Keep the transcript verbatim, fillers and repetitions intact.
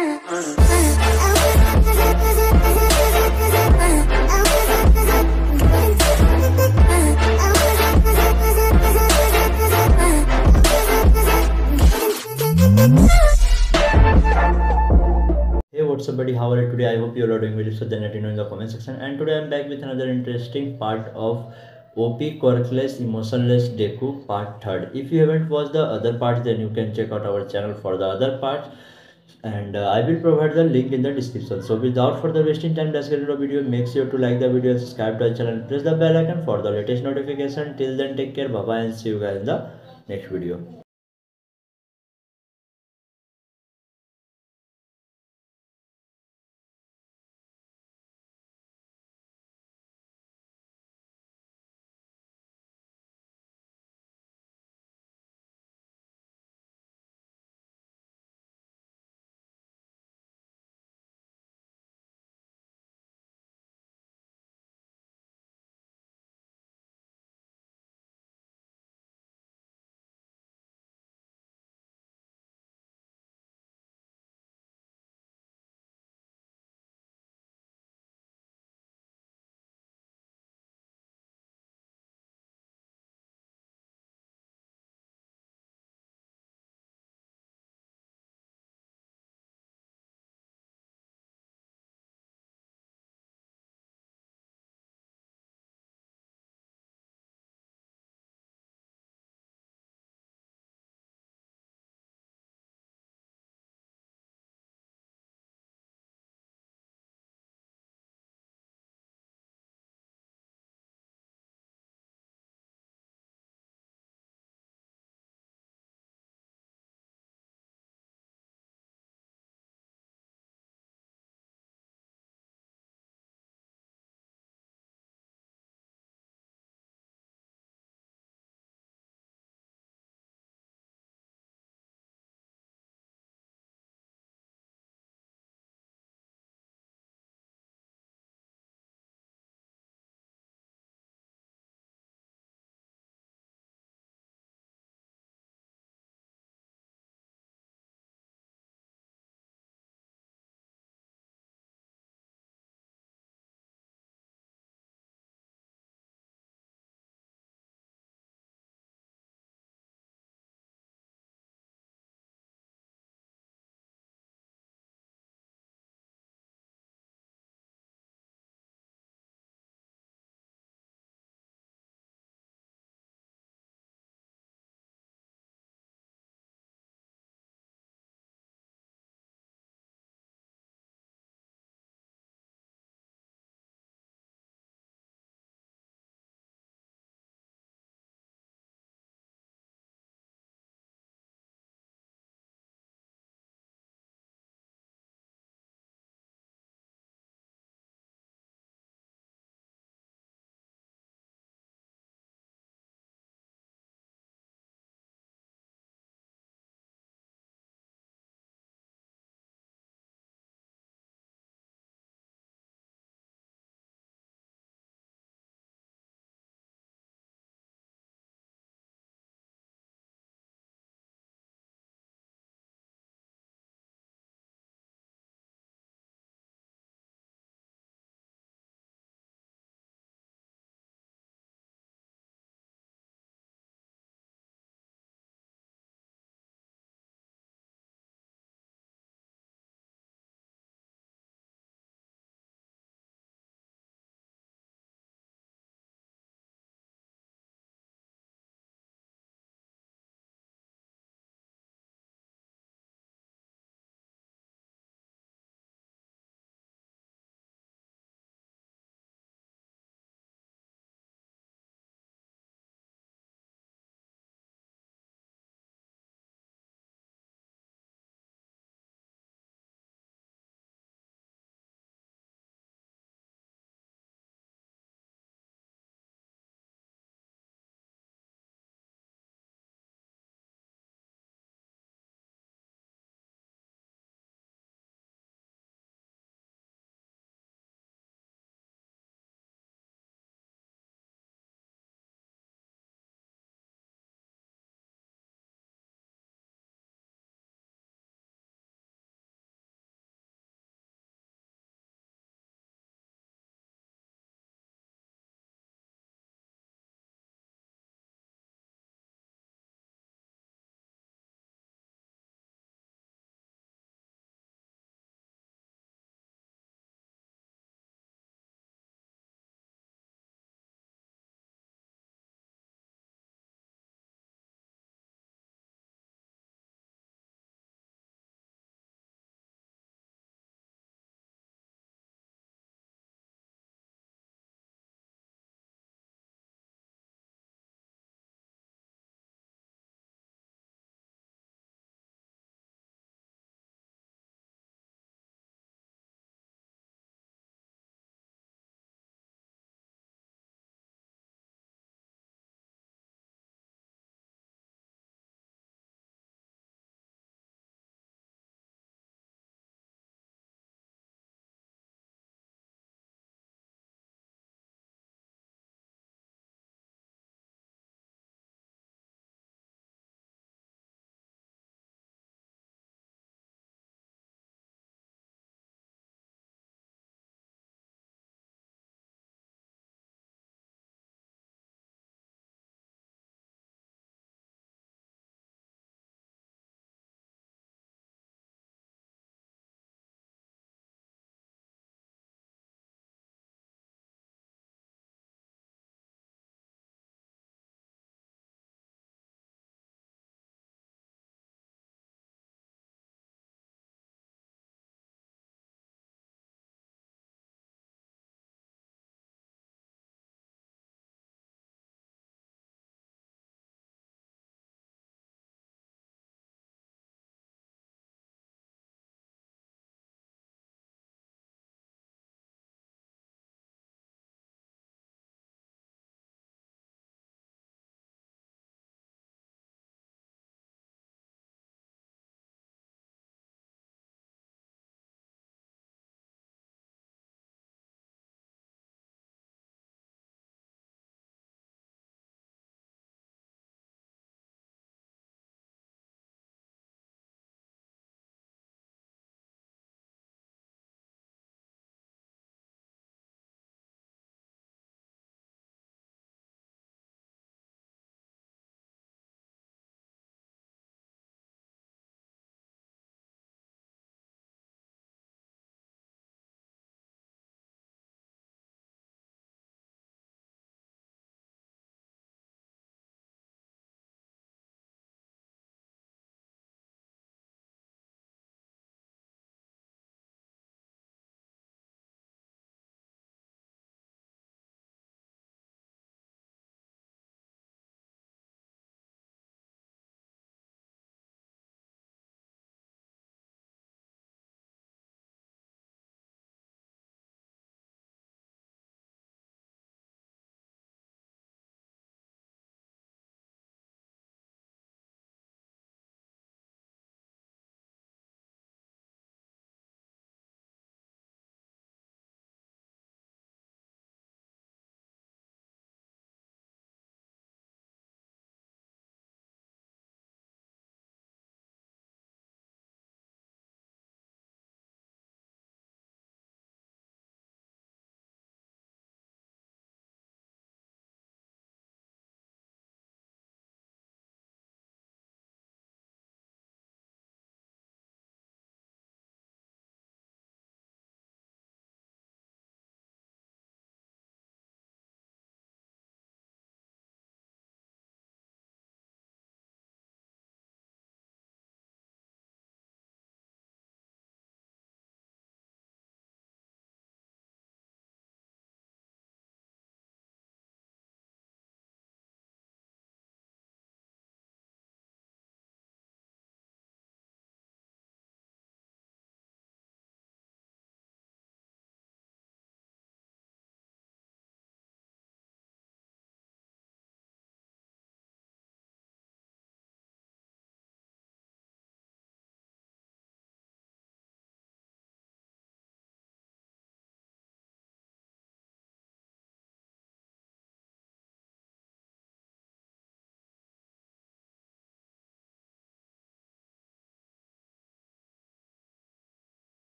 Hey, what's up buddy, how are you today? I hope you all are doing well. So then let me know in the comment section. And today I'm back with another interesting part of O P Quirkless Emotionless Deku part third. If you haven't watched the other parts, then you can check out our channel for the other parts, and uh, I will provide the link in the description. So without further wasting time, let's get into the video. Make sure to like the video and subscribe to the channel. Press the bell icon for the latest notification. Till then, take care, bye bye, and see you guys in the next video.